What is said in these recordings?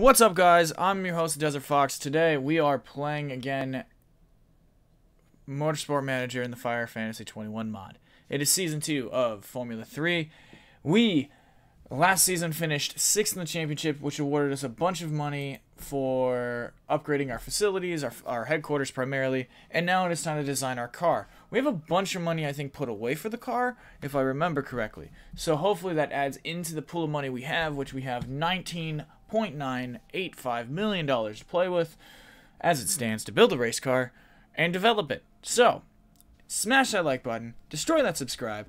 What's up, guys? I'm your host, Desert Fox. Today we are playing again Motorsport Manager in the Fire Fantasy 21 mod. It is season 2 of Formula 3. We last season finished 6th in the championship, which awarded us a bunch of money for upgrading our facilities, our headquarters primarily, and now it is time to design our car. We have a bunch of money, I think, put away for the car, if I remember correctly. So hopefully that adds into the pool of money we have, which we have $19.985 million to play with as it stands to build a race car and develop it. So smash that like button, destroy that subscribe,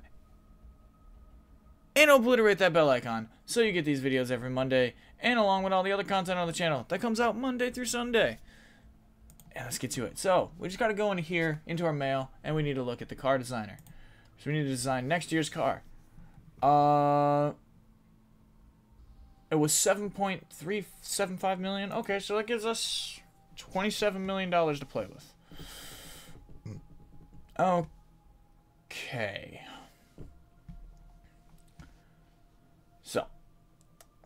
and obliterate that bell icon so you get these videos every Monday and along with all the other content on the channel that comes out Monday through Sunday. And let's get to it. So we just got to go in here into our mail and we need to look at the car designer. So we need to design next year's car. It was $7.375 million. Okay, so that gives us $27 million to play with. Okay. So,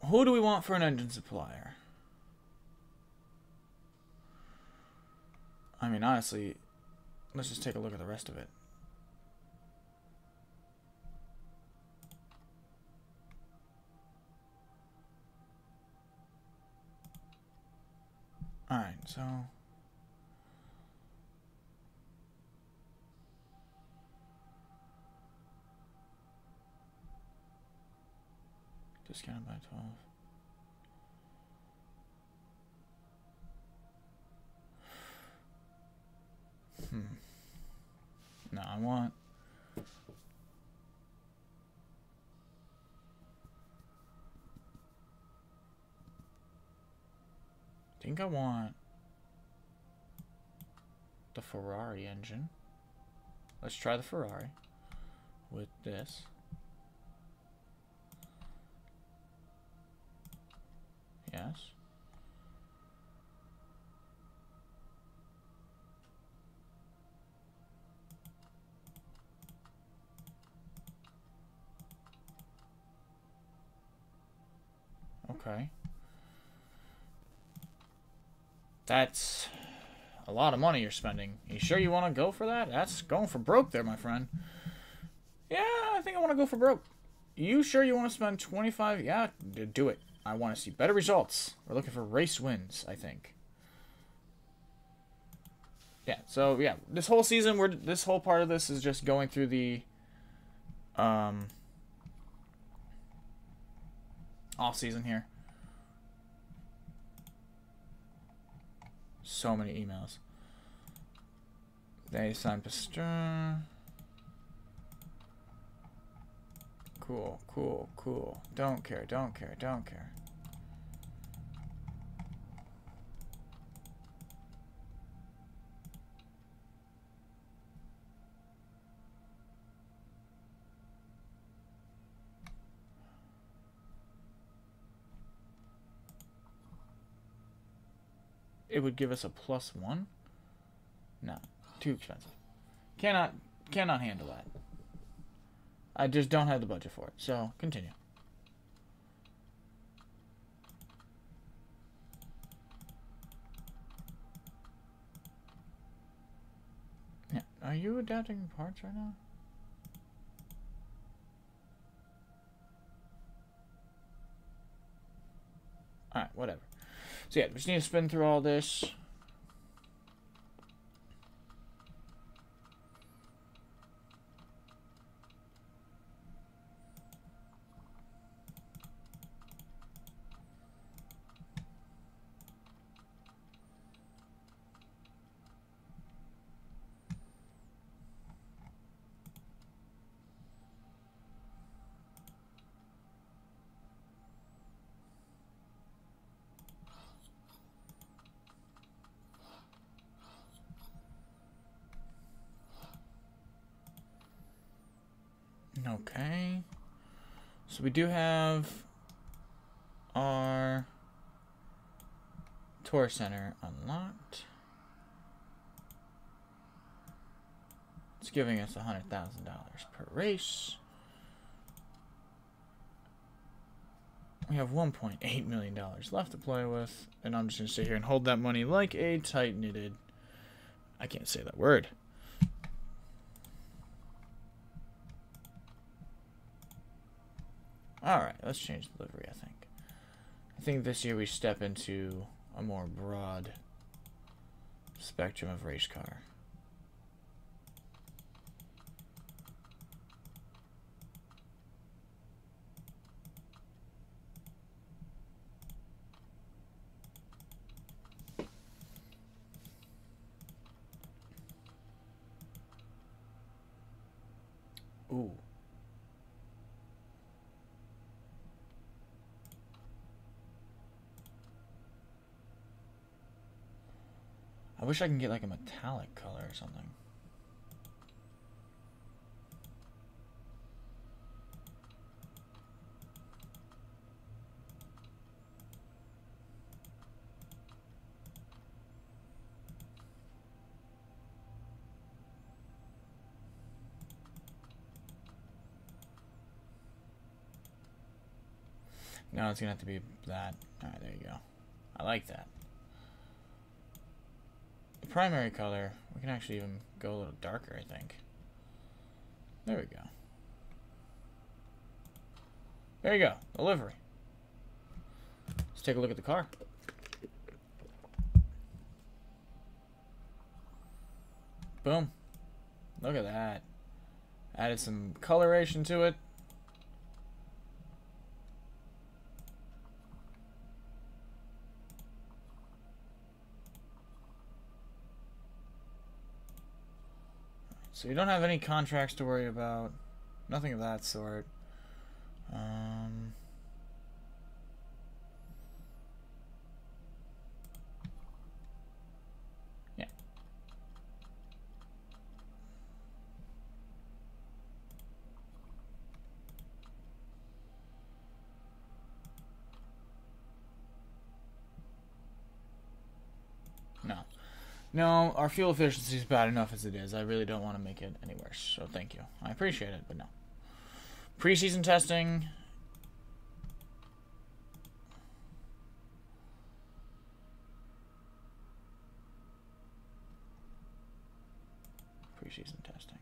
who do we want for an engine supplier? I mean, honestly, let's just take a look at the rest of it. Alright, so discounted by 12. No, I want I want the Ferrari engine. Let's try the Ferrari with this. Yes. Okay. That's a lot of money you're spending. You sure you want to go for that? That's going for broke there, my friend. Yeah, I think I want to go for broke. You sure you want to spend 25? Yeah, do it. I want to see better results. We're looking for race wins, I think. Yeah, so yeah, this whole season, this whole part of this is just going through the off season here. So many emails. They signed Pasteur. Cool, cool, cool. Don't care, don't care, don't care. It would give us a +1. No, too expensive. Cannot handle that. I just don't have the budget for it. So continue. Yeah. Are you adapting parts right now? All right, whatever. So yeah, we just need to spin through all this. Okay, so we do have our tour center unlocked. It's giving us $100,000 per race. We have $1.8 million left to play with, and I'm just going to sit here and hold that money like a tight-knitted... I can't say that word. Alright, let's change delivery, I think. I think this year we step into a more broad spectrum of race car. Ooh. I wish I can get like a metallic color or something. No, it's gonna have to be that. Alright, there you go. I like that. The primary color, we can actually even go a little darker, I think. There we go. There you go. The livery. Let's take a look at the car. Boom. Look at that. Added some coloration to it. So you don't have any contracts to worry about, nothing of that sort. Yeah. No. No, our fuel efficiency is bad enough as it is. I really don't want to make it any worse, so thank you. I appreciate it, but no. Preseason testing. Preseason testing.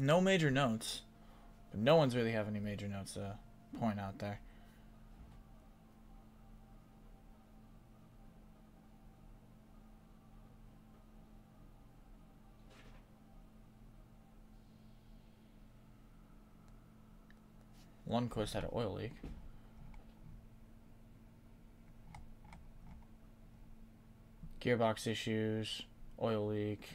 No major notes. But no one's really have any major notes to point out there. Lundqvist had an oil leak. Gearbox issues, oil leak.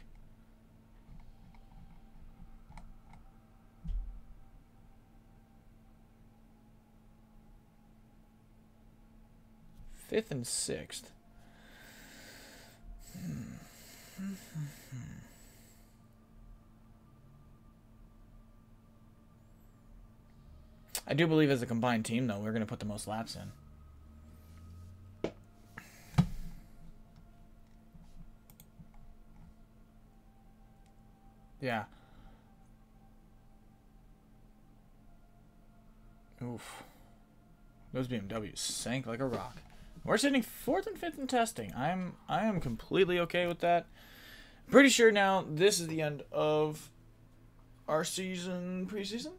Fifth and sixth. I do believe as a combined team, though, we're going to put the most laps in. Yeah. Oof. Those BMWs sank like a rock. We're sitting 4th and 5th in testing. I am completely okay with that. Pretty sure now this is the end of our season, preseason.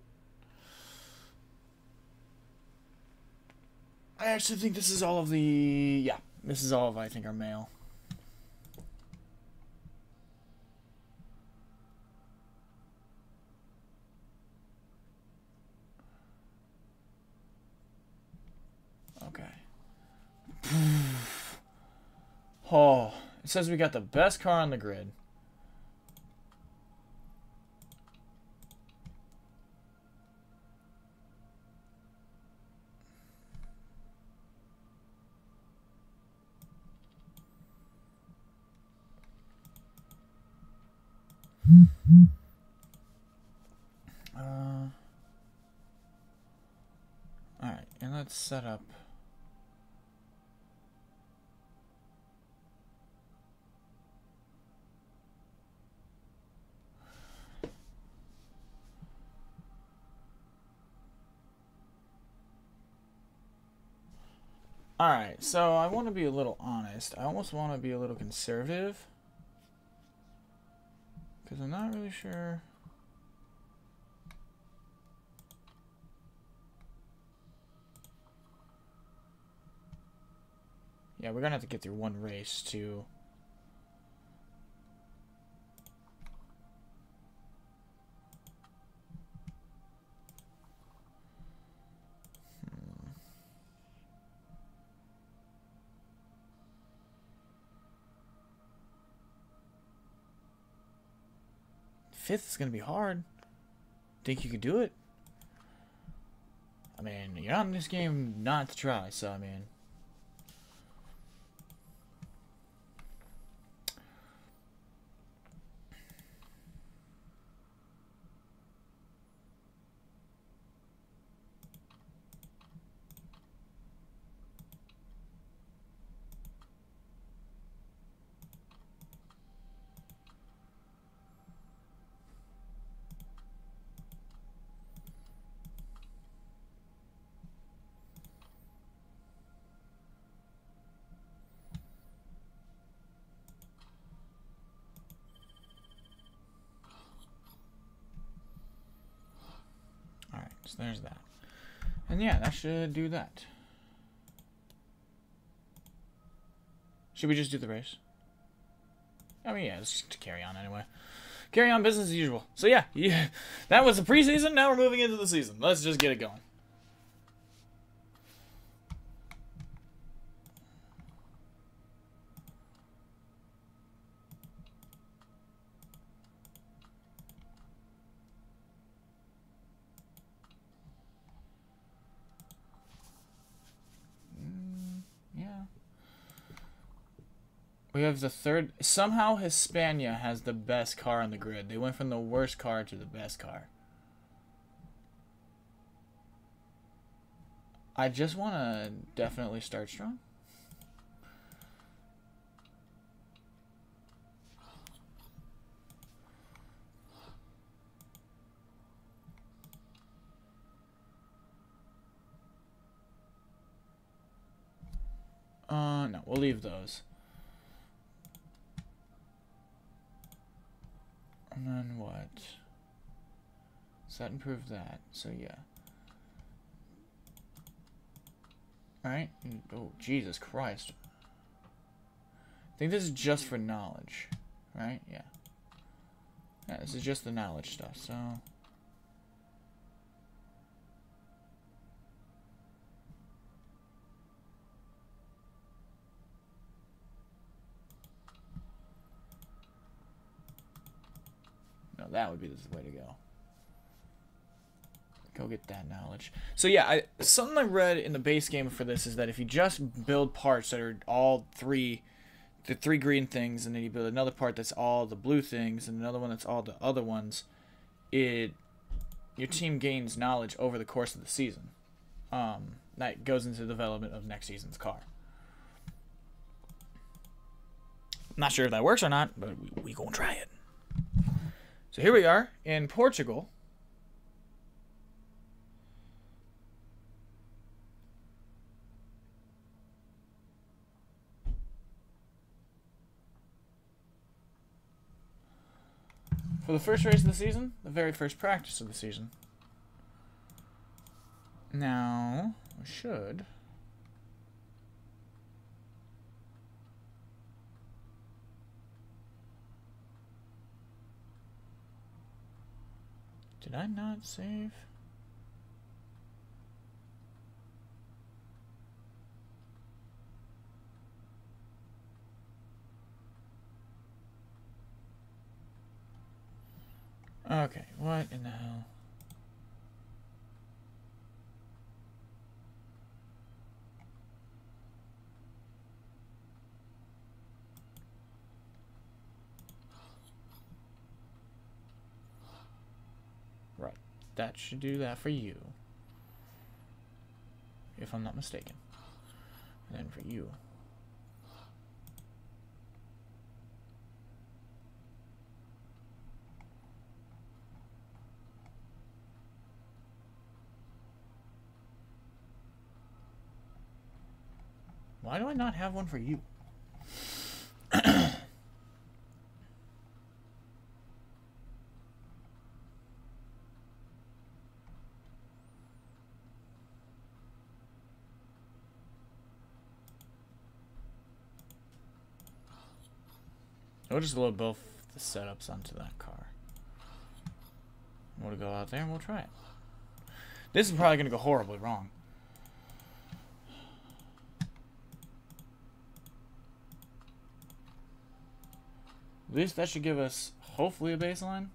I actually think this is all of the this is all of I think our mail. Oh, it says we got the best car on the grid. All that set up? Alright, so I want to be a little honest. I almost want to be a little conservative. Because I'm not really sure. Yeah, we're going to have to get through one race to... Fifth is going to be hard. Think you can do it? I mean, you're not in this game not to try, so I mean. So there's that. And yeah, that should do that. Should we just do the race? I mean, yeah, let's just carry on anyway. Carry on business as usual. So yeah, that was the preseason. Now we're moving into the season. Let's just get it going. We have the third. Somehow Hispania has the best car on the grid. They went from the worst car to the best car. I just want to definitely start strong. No, we'll leave those. And then what? So that improved that. So yeah. Alright. Oh, Jesus Christ. I think this is just for knowledge. Right? Yeah. Yeah, this is just the knowledge stuff, so... That would be the way to go. Go get that knowledge. So yeah, something I read in the base game for this is that if you just build parts that are all the three green things, and then you build another part that's all the blue things, and another one that's all the other ones, your team gains knowledge over the course of the season. That goes into the development of next season's car. Not sure if that works or not, but we gonna try it. So here we are in Portugal. For the first race of the season, the very first practice of the season. Now, we should... Did I not save? Okay, what in the hell? That should do that for you. if I'm not mistaken. And then for you. Why do I not have one for you? We'll just load both the setups onto that car. We'll go out there and we'll try it. This is probably going to go horribly wrong. At least that should give us, hopefully, a baseline.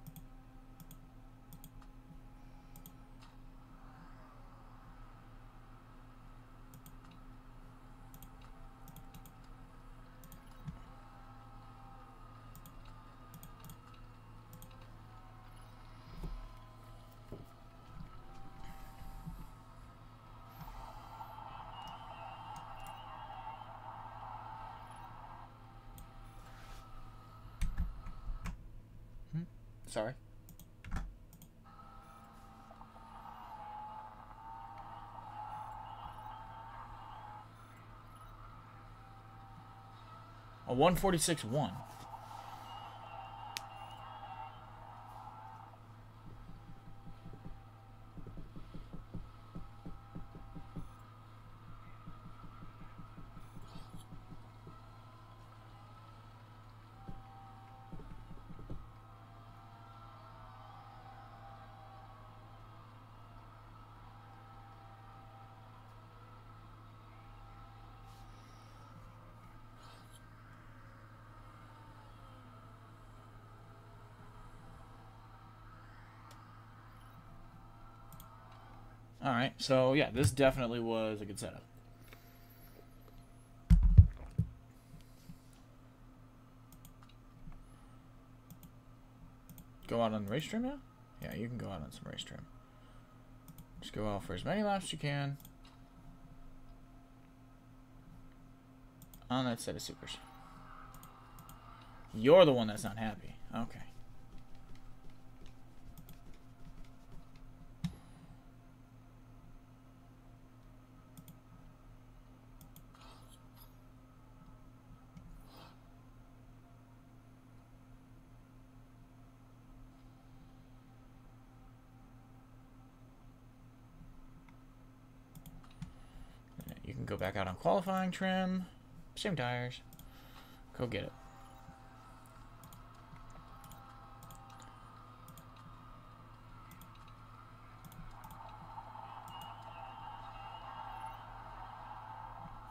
Sorry. A 146.1. Alright, so yeah, this definitely was a good setup. Go out on the race trim now? Yeah, you can go out on some race trim. Just go out for as many laps as you can. On that set of supers. You're the one that's not happy. Okay. Go back out on qualifying trim, same tires, go get it.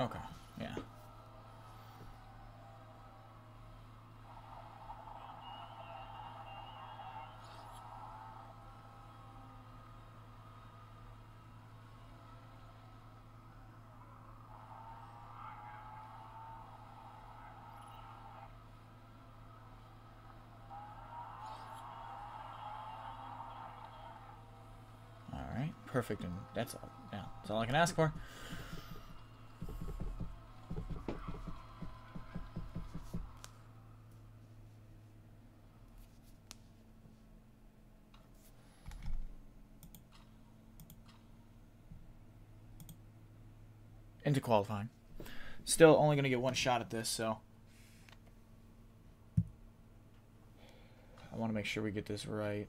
Okay, yeah. Perfect, and that's all. Yeah, that's all I can ask for. Into qualifying. Still only going to get one shot at this, so I want to make sure we get this right.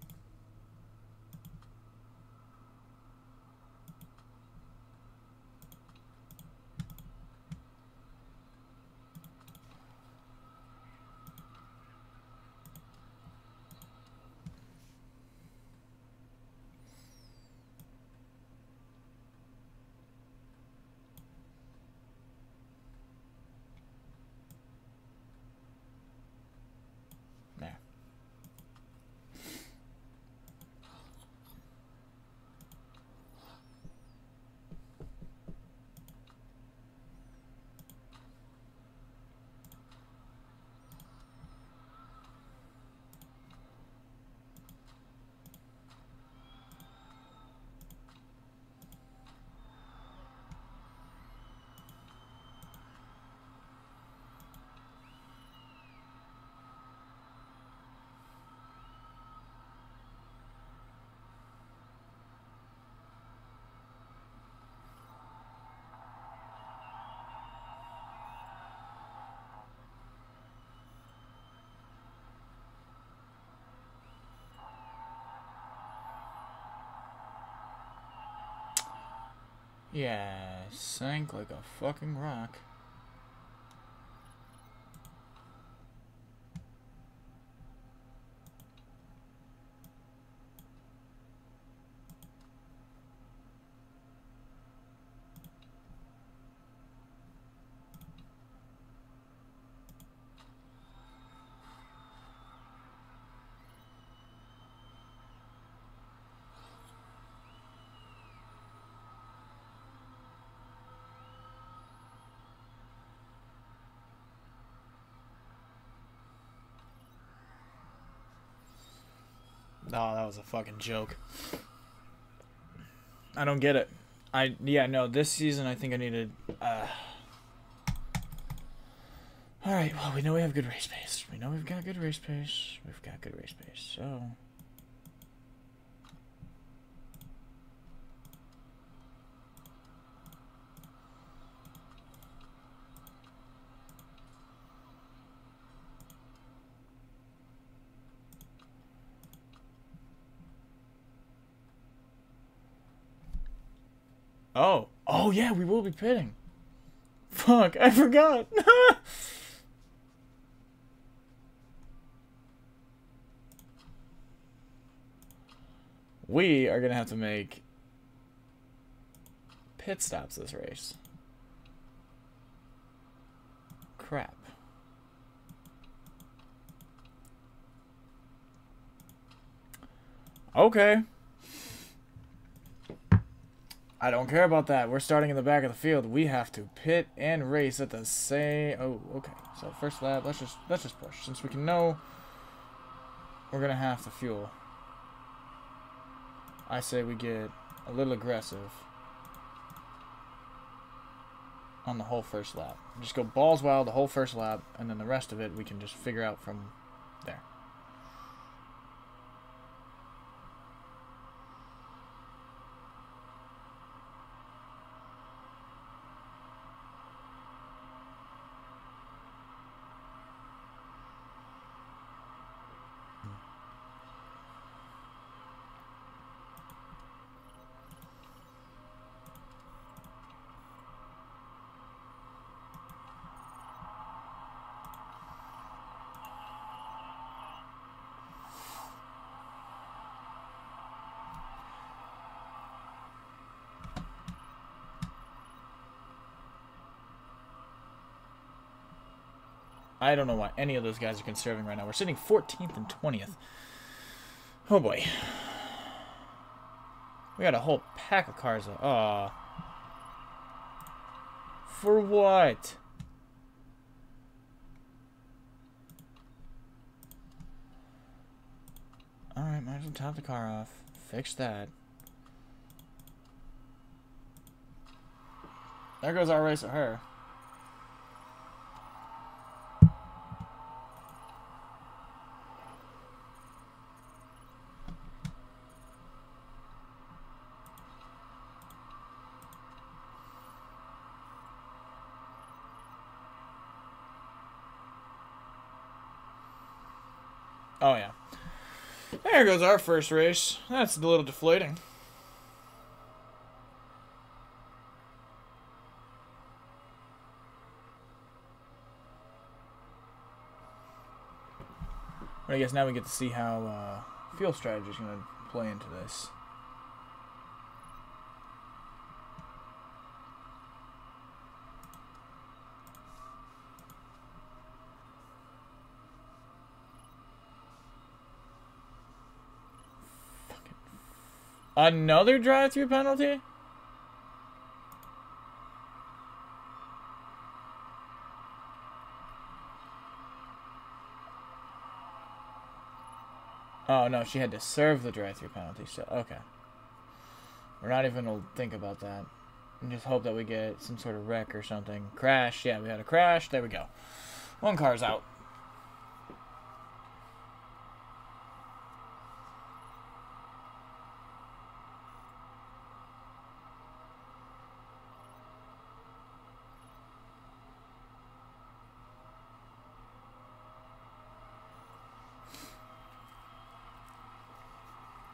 Yeah, sank like a fucking rock. Oh, that was a fucking joke. I don't get it. Yeah, no, this season I think I needed... Alright, well, we know we have good race pace. We know we've got good race pace. We've got good race pace, so... Oh. Oh, yeah, we will be pitting. Fuck, I forgot. We are going to have to make pit stops this race. Crap. Okay. I don't care about that. We're starting in the back of the field. We have to pit and race at the same... Oh, okay. So first lap, let's just push. Since we can know we're going to have to fuel. I say we get a little aggressive on the whole first lap. Just go balls wild the whole first lap, and then the rest of it we can just figure out from there. I don't know why any of those guys are conserving right now. We're sitting 14th and 20th. Oh, boy. We got a whole pack of cars. Aw. For what? Alright, might as well top the car off. Fix that. There goes our race at her. Oh, yeah. There goes our first race. That's a little deflating. But I guess now we get to see how field strategy is going to play into this. Another drive-through penalty? Oh, no, she had to serve the drive-through penalty, so, okay. We're not even going to think about that. And just hope that we get some sort of wreck or something. Crash, yeah, we had a crash. There we go. One car's out.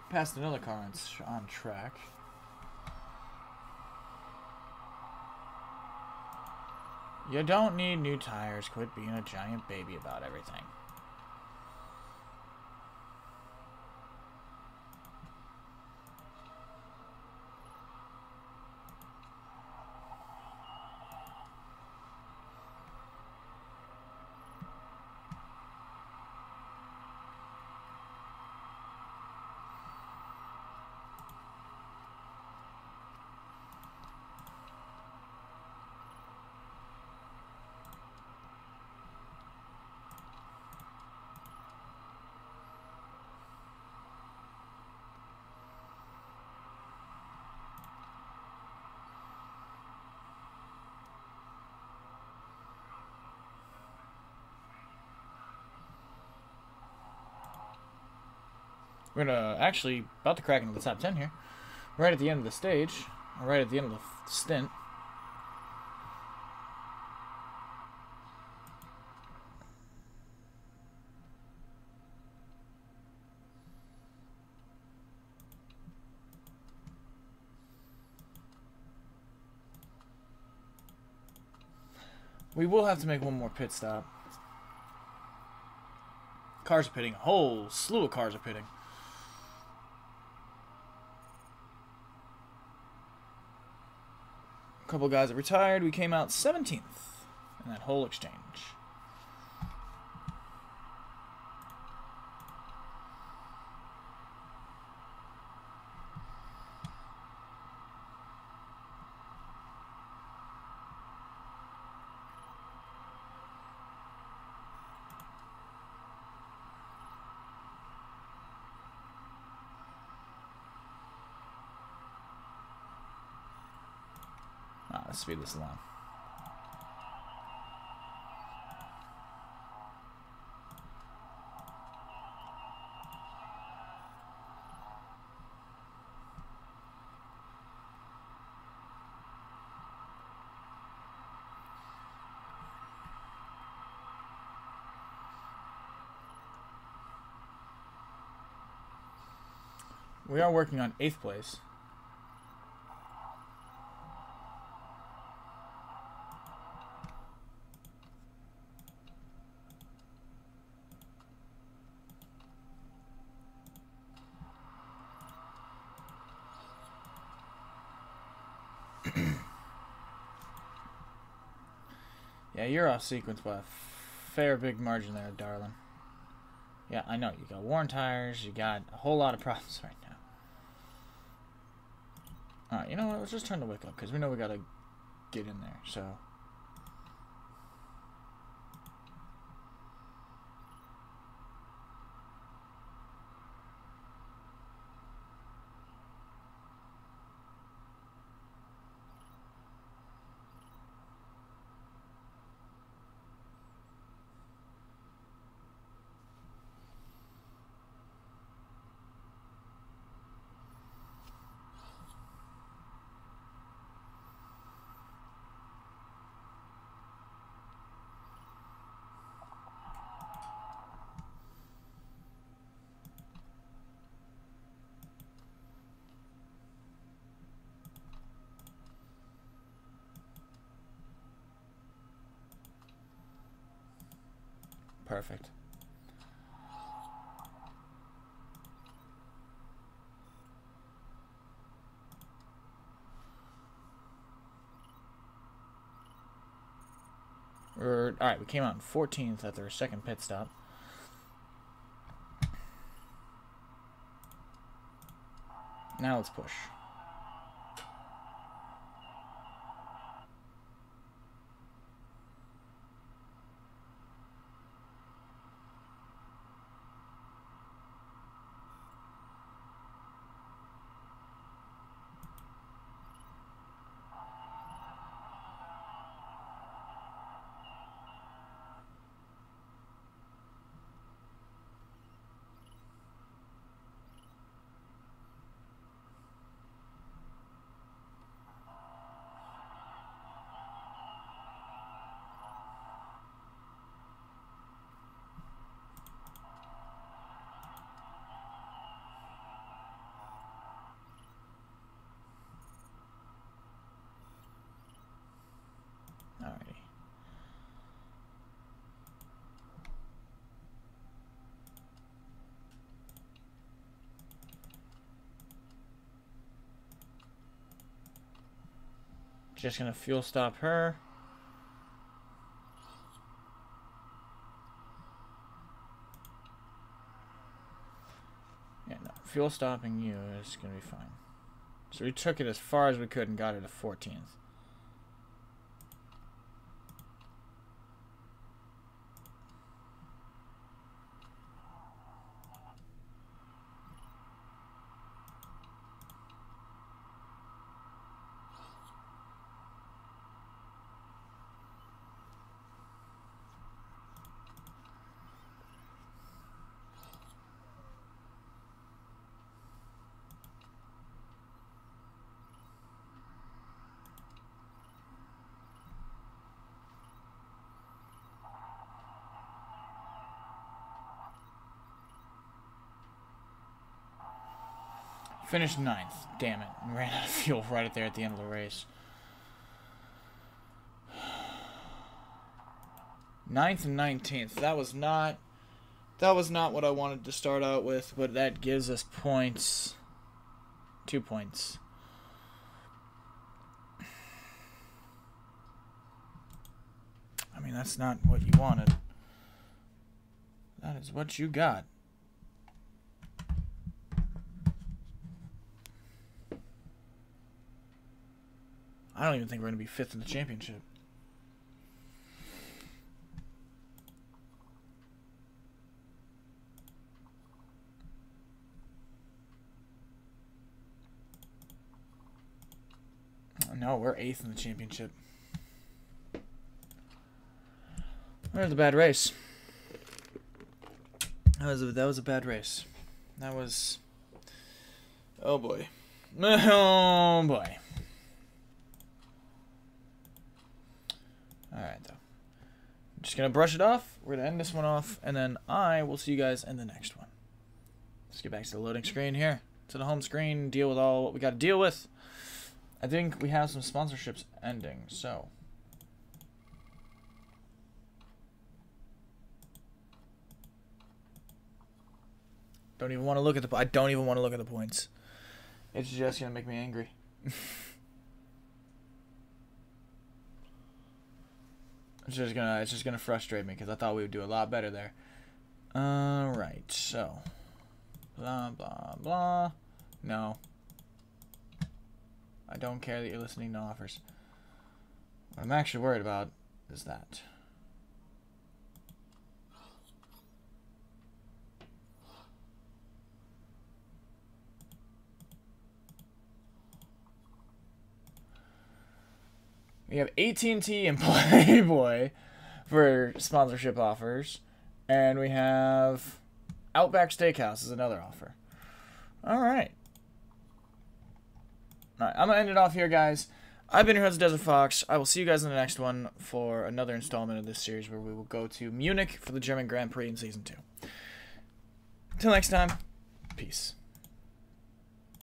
Passed another car on track. You don't need new tires. Quit being a giant baby about everything. We're gonna actually about to crack into the top 10 here. Right at the end of the stage, or right at the end of the stint. We will have to make one more pit stop. Cars are pitting. A whole slew of cars are pitting. Couple guys that retired. We came out 17th in that whole exchange. Speed this along. We are working on 8th place. Yeah, you're off sequence by a fair big margin there, darling. Yeah, I know. You got worn tires. You got a whole lot of problems right now. Alright, you know what? Let's just turn the wick up because we know we got to get in there, so... Perfect. Alright, we came out in 14th at their second pit stop. Now let's push. just gonna fuel stop her. Yeah, no, fuel stopping you is gonna be fine. So we took it as far as we could and got it to 14th. Finished 9th. Damn it. We ran out of fuel right there at the end of the race. 9th and 19th. That was not what I wanted to start out with, but that gives us points. 2 points. I mean, that's not what you wanted. That is what you got. I don't even think we're going to be 5th in the championship. No, we're 8th in the championship. That was a bad race. That was a bad race. That was... Oh, boy. Oh, boy. Alright, though. I'm just going to brush it off. We're going to end this one off, and then I will see you guys in the next one. Let's get back to the loading screen here. To the home screen, deal with all what we got to deal with. I think we have some sponsorships ending, so... Don't even want to look at the... I don't even want to look at the points. It's just going to make me angry. It's just gonna frustrate me because I thought we would do a lot better there. All right, so blah blah blah. No, I don't care that you're listening to offers. What I'm actually worried about is that. We have AT&T and Playboy for sponsorship offers. And we have Outback Steakhouse is another offer. Alright. Alright, I'm going to end it off here, guys. I've been your host, Desert Fox. I will see you guys in the next one for another installment of this series where we will go to Munich for the German Grand Prix in Season 2. Until next time, peace.